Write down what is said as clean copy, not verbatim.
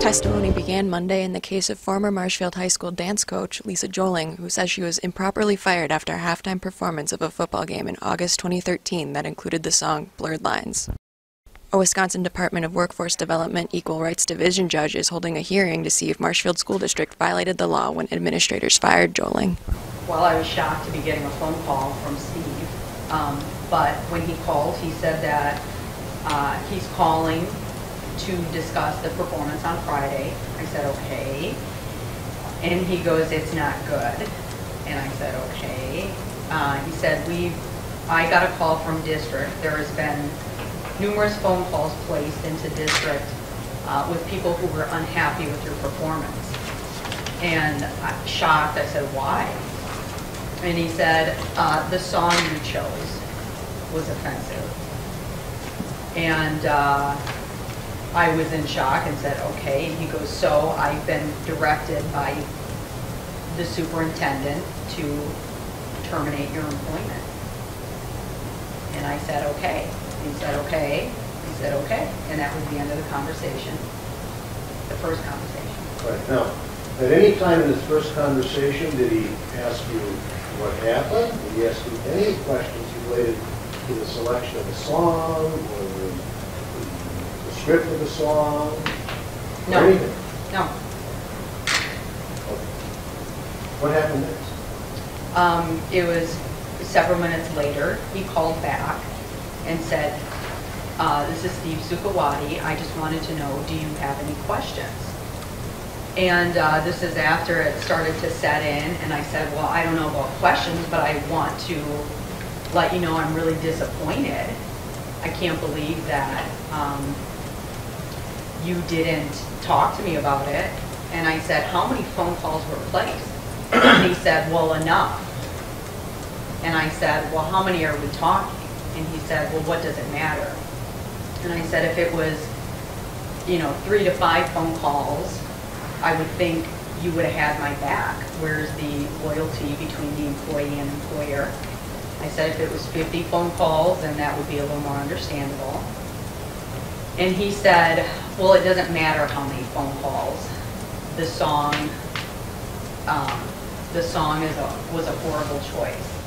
Testimony began Monday in the case of former Marshfield High School dance coach Lisa Joling, who says she was improperly fired after a halftime performance of a football game in August 2013 that included the song Blurred Lines. A Wisconsin Department of Workforce Development Equal Rights Division judge is holding a hearing to see if Marshfield School District violated the law when administrators fired Joling. Well, I was shocked to be getting a phone call from Steve, but when he called, he said that he's calling to discuss the performance on Friday. I said, okay. And he goes, it's not good. And I said, okay. He said, I got a call from district. There has been numerous phone calls placed into district with people who were unhappy with your performance. And I'm shocked. I said, why? And he said, the song you chose was offensive. And I was in shock and said, okay. And he goes, so I've been directed by the superintendent to terminate your employment. And I said, okay. He said, okay. He said, okay. And that was the end of the conversation, the first conversation. Right. Now, at any time in this first conversation, did he ask you what happened? Did he ask you any questions related to the selection of the song or the script of the song? No. Anything? No. Okay. What happened next? It was several minutes later. He called back and said, this is Steve Sukawati. I just wanted to know, do you have any questions? And this is after it started to set in, and I said, well, I don't know about questions, but I want to let you know I'm really disappointed. I can't believe that you didn't talk to me about it. And I said, how many phone calls were placed? And he said, well, enough. And I said, well, how many are we talking? And he said, well, what does it matter? And I said, if it was, you know, 3 to 5 phone calls, I would think you would have had my back. Where's the loyalty between the employee and employer? I said, if it was 50 phone calls, then that would be a little more understandable. And he said, well, it doesn't matter how many phone calls. The song was a horrible choice.